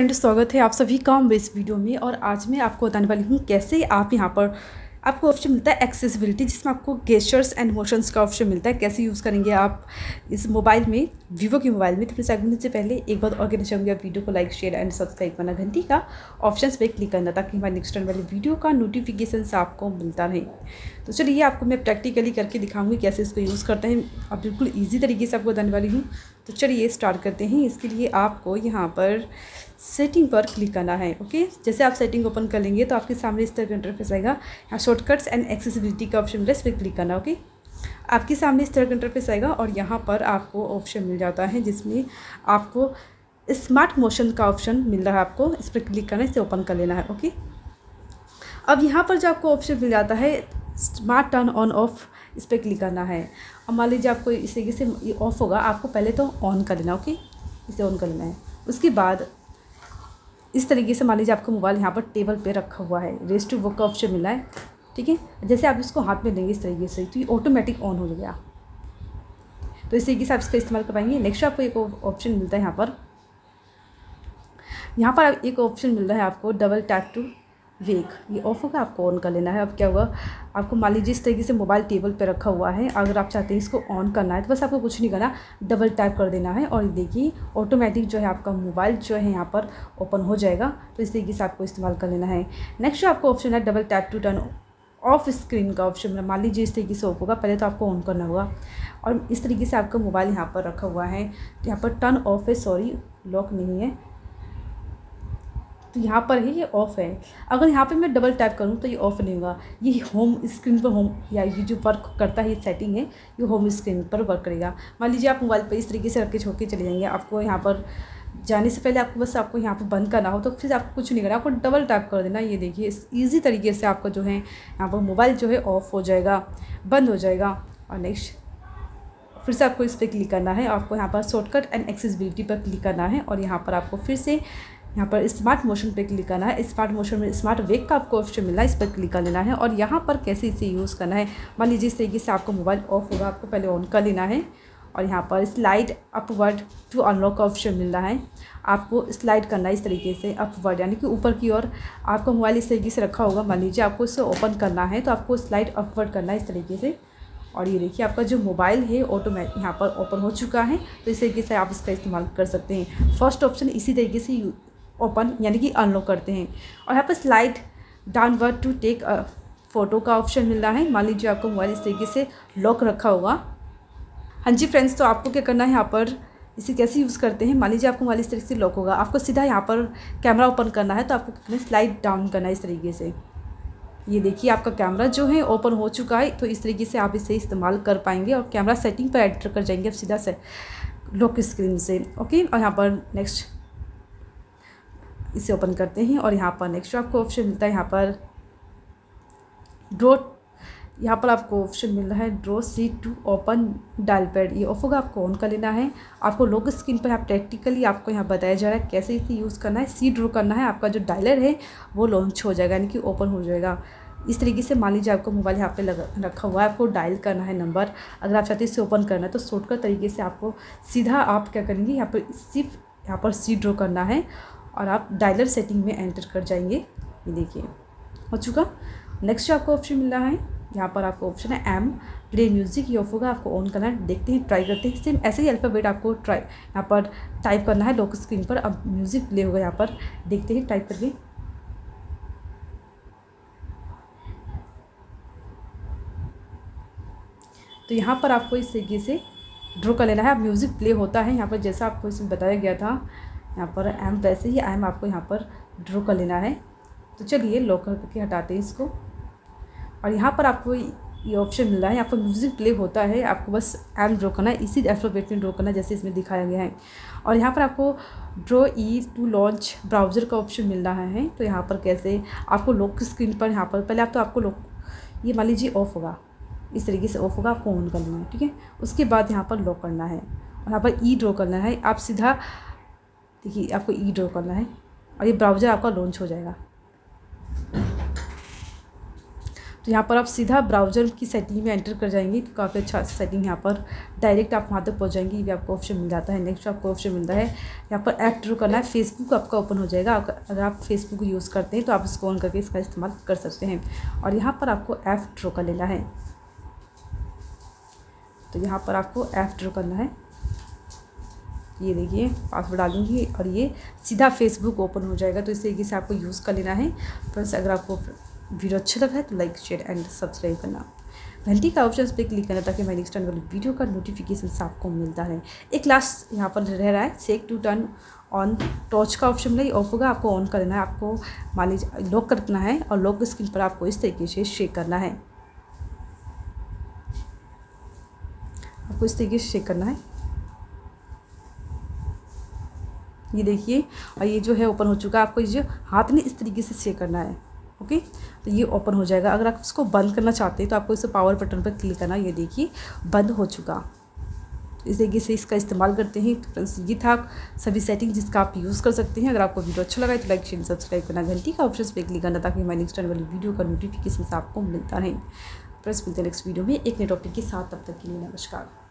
Friend, स्वागत है आप सभी का इस वीडियो में। और आज मैं आपको बताने वाली हूँ कैसे आप यहाँ पर आपको ऑप्शन मिलता है एक्सेसिबिलिटी, जिसमें आपको गेस्चर्स एंड मोशंस का ऑप्शन मिलता है। कैसे यूज़ करेंगे आप इस मोबाइल में, वीवो के मोबाइल में। तो फिर सेगमेंट से पहले एक बात और कहना चाहूँगी, आप वीडियो को लाइक शेयर एंड सब्सक्राइब करना, घंटी का ऑप्शन पे क्लिक करना ताकि हमारे नेक्स्ट आने वाले वीडियो का नोटिफिकेशन आपको मिलता रहे। तो चलिए आपको मैं प्रैक्टिकली करके दिखाऊँगी कैसे इसको यूज़ करते हैं। अब बिल्कुल ईजी तरीके से आपको बताने वाली हूँ। तो चलिए स्टार्ट करते हैं। इसके लिए आपको यहाँ पर सेटिंग पर क्लिक करना है। ओके, जैसे आप सेटिंग ओपन कर लेंगे तो आपके सामने इस तरह का इंटरफेस आएगा। यहाँ शॉर्टकट्स एंड एक्सेसिबिलिटी का ऑप्शन मिला, इस पर क्लिक करना। ओके, आपके सामने इस तरह का इंटरफेस आएगा और यहाँ पर आपको ऑप्शन मिल जाता है जिसमें आपको स्मार्ट मोशन का ऑप्शन मिल रहा है। आपको इस पर क्लिक करना है, इसे ओपन कर लेना है। ओके, अब यहाँ पर जो आपको ऑप्शन मिल जाता है स्मार्ट टर्न ऑन ऑफ, इस पर क्लिक करना है। और मान लीजिए आपको इस तरीके से ये ऑफ होगा, आपको पहले तो ऑन कर लेना। ओके, इसे ऑन कर लेना है। उसके बाद इस तरीके से मान लीजिए आपका मोबाइल यहाँ पर टेबल पे रखा हुआ है, रेस टू वर्क का ऑप्शन मिला है। ठीक है, जैसे आप इसको हाथ में लेंगे इस तरीके से तो ये ऑटोमेटिक ऑन हो गया। तो इस तरीके से आप इसका इस्तेमाल कर पाएंगे। नेक्स्ट आपको एक ऑप्शन मिलता है यहाँ पर एक ऑप्शन मिल रहा है आपको डबल टैप टू वेक, ये ऑफ होगा, आपको ऑन कर लेना है। अब क्या हुआ, आपको मान लीजिए इस तरीके से मोबाइल टेबल पे रखा हुआ है, अगर आप चाहते हैं इसको ऑन करना है तो बस आपको कुछ नहीं करना, डबल टैप कर देना है और देखिए ऑटोमेटिक जो है आपका मोबाइल जो है यहाँ पर ओपन हो जाएगा। तो इस तरीके से आपको इस्तेमाल कर लेना है। नेक्स्ट आपको ऑप्शन है double tap to turn off screen का ऑप्शन। मान लीजिए इस तरीके से ऑफ होगा, पहले तो आपको ऑन करना होगा और इस तरीके से आपका मोबाइल यहाँ पर रखा हुआ है। तो यहाँ पर टर्न ऑफ है, सॉरी लॉक नहीं है, तो यहाँ पर ही ये ऑफ़ है। अगर यहाँ पे मैं डबल टैप करूँ तो ये ऑफ़ नहीं होगा। ये होम स्क्रीन पर होम या ये जो वर्क करता है ये सेटिंग है, ये होम स्क्रीन पर वर्क करेगा। मान लीजिए आप मोबाइल पे इस तरीके से रख के छोड़ के चले जाएंगे, आपको यहाँ पर जाने से पहले आपको बस आपको यहाँ पर बंद करना हो तो फिर आपको कुछ नहीं करना, आपको डबल टैप कर देना। ये देखिए इस ईजी तरीके से आपका जो है यहाँ पर मोबाइल जो है ऑफ़ हो जाएगा, बंद हो जाएगा। और नेक्स्ट फिर से आपको इस पर क्लिक करना है। आपको यहाँ पर शॉर्टकट एंड एक्सेसिबिलिटी पर क्लिक करना है और यहाँ पर आपको फिर से यहाँ पर स्मार्ट मोशन पे क्लिक करना है। स्मार्ट मोशन में स्मार्ट वेक का आपको ऑप्शन मिला, इस पर क्लिक कर लेना है। और यहाँ पर कैसे इसे यूज़ करना है, मान लीजिए इस तरीके से आपका मोबाइल ऑफ होगा, आपको पहले ऑन कर लेना है। और यहाँ पर स्लाइड अपवर्ड टू अनलॉक का ऑप्शन मिल रहा है, आपको स्लाइड करना है इस तरीके से अपवर्ड, यानी कि ऊपर की ओर। आपका मोबाइल इस तरीके से रखा होगा, मान लीजिए आपको इसे ओपन करना है तो आपको स्लाइड अपवर्ड करना है इस तरीके से। और ये देखिए आपका जो मोबाइल है ऑटोमेटिक यहाँ पर ओपन हो चुका है। तो इस तरीके से आप इसका इस्तेमाल कर सकते हैं। फर्स्ट ऑप्शन इसी तरीके से ओपन यानी कि अनलॉक करते हैं। और यहाँ पर slide downward to take photo का ऑप्शन मिल रहा है। मान लीजिए आपका मोबाइल इस तरीके से लॉक रखा होगा। हाँ जी फ्रेंड्स, तो आपको क्या करना है, यहाँ पर इसे कैसे यूज़ करते हैं। मान लीजिए आपका मोबाइल इस तरीके से लॉक होगा, आपको सीधा यहाँ पर कैमरा ओपन करना है तो आपको कितने स्लाइड डाउन करना है इस तरीके से। ये देखिए आपका कैमरा जो है ओपन हो चुका है। तो इस तरीके से आप इसे इस्तेमाल कर पाएंगे और कैमरा सेटिंग पर एडिट कर जाएंगे आप सीधा से लॉक स्क्रीन से। ओके, और यहाँ पर नेक्स्ट इसे ओपन करते हैं और यहाँ पर नेक्स्ट आपको ऑप्शन मिलता है, यहाँ पर ड्रॉ, यहाँ पर आपको ऑप्शन मिल रहा है draw C to open dial pad, ये ऑफ होगा, आपको ऑन कर लेना है। आपको लॉक स्क्रीन पर आप प्रैक्टिकली आपको यहाँ बताया जा रहा है कैसे इसे यूज़ करना है। सी ड्रॉ करना है, आपका जो डायलर है वो लॉन्च हो जाएगा यानी कि ओपन हो जाएगा। इस तरीके से मान लीजिए आपको मोबाइल यहाँ पे रखा हुआ है, आपको डायल करना है नंबर, अगर आप चाहते हैं इसे ओपन करना है तो शॉर्टकट तरीके से आपको सीधा आप क्या करेंगे, यहाँ पर सिर्फ यहाँ पर सी ड्रॉ करना है और आप डायलर सेटिंग में एंटर कर जाएंगे। ये देखिए हो चुका। नेक्स्ट जो आपको ऑप्शन मिल रहा है, यहाँ पर आपको ऑप्शन है एम प्ले म्यूज़िक, ये ऑफ होगा, आपको ऑन करना है। देखते हैं, ट्राई करते हैं। सेम ऐसे ही अल्फ़ाबेट आपको ट्राई यहाँ पर टाइप करना है लॉक स्क्रीन पर। अब म्यूज़िक प्ले होगा, यहाँ पर देखते हैं टाइप करके। तो यहाँ पर आपको इस तरीके से ड्रॉ कर लेना है। अब म्यूज़िक प्ले होता है यहाँ पर, जैसा आपको इसमें बताया गया था यहाँ पर एम, वैसे ही एम आपको यहाँ पर ड्रॉ कर लेना है। तो चलिए लॉक करके हटाते हैं इसको। और यहाँ पर आपको ये ऑप्शन मिल रहा है, यहाँ पर म्यूज़िक प्ले होता है, आपको बस एम ड्रॉ करना है, इसी अल्फ़ाबेट में ड्रॉ करना है जैसे इसमें दिखाया गया है। और यहाँ पर आपको draw E to launch browser का ऑप्शन मिल रहा है। तो यहाँ पर कैसे आपको लॉक स्क्रीन पर यहाँ पर पहले आप तो आपको लॉक, ये मान लीजिए ऑफ होगा, इस तरीके से ऑफ होगा, आपको ऑन करना है। ठीक है, उसके बाद यहाँ पर लॉक करना है और यहाँ पर ई ड्रॉ करना है। आप सीधा देखिए आपको ई ड्रॉ करना है और ये ब्राउज़र आपका लॉन्च हो जाएगा। तो यहाँ पर आप सीधा ब्राउज़र की सेटिंग में एंटर कर जाएंगे तो काफ़ी अच्छा सेटिंग यहाँ पर डायरेक्ट आप वहाँ तक पहुँच जाएंगे। ये भी आपको ऑप्शन मिल जाता है। नेक्स्ट आपको ऑप्शन मिलता है यहाँ पर ऐप ट्रू करना है, फेसबुक आपका ओपन हो जाएगा। अगर आप फेसबुक यूज़ करते हैं तो आप इसको ऑन करके इसका इस्तेमाल कर सकते हैं। और यहाँ पर आपको ऐप ट्रू कर लेना है, तो यहाँ पर आपको ऐप ट्रू करना है। ये देखिए पासवर्ड डालूंगी और ये सीधा फेसबुक ओपन हो जाएगा। तो इस तरीके से आपको यूज़ कर लेना है। बस अगर आपको वीडियो अच्छा लगा है तो लाइक शेयर एंड सब्सक्राइब करना, घंटी का ऑप्शन पे क्लिक करना ताकि मेरे नेक्स्ट टाइम वाली वीडियो का नोटिफिकेशन आपको मिलता है। एक लास्ट यहाँ पर रह रहा है सेक टू टर्न ऑन टॉर्च का ऑप्शन नहीं ऑफ होगा, आपको ऑन करना है। आपको मान लीजिए लॉक करना है और लॉक स्क्रीन पर आपको इस तरीके से शेयर करना है, आपको इस तरीके से शेयर करना है। ये देखिए और ये जो है ओपन हो चुका है। आपको जो हाथ में इस तरीके से शेयर करना है, ओके तो ये ओपन हो जाएगा। अगर आप इसको बंद करना चाहते हैं तो आपको इसे पावर बटन पर क्लिक करना। ये देखिए बंद हो चुका। इस तरीके से इसका इस्तेमाल करते हैं। तो फ्रेंड्स ये था सभी सेटिंग जिसका आप यूज़ कर सकते हैं। अगर आपको वीडियो अच्छा लगा है तो लाइक शेयर सब्सक्राइब करना, घंटी का ऑप्शन पर क्लिक करना ताकि हमारे नेक्स्ट आने वाली वीडियो का नोटिफिकेशन आपको मिलता रहे। फ्रेंड्स मिलते हैं नेक्स्ट वीडियो में एक नए टॉपिक के साथ। तब तक के लिए नमस्कार।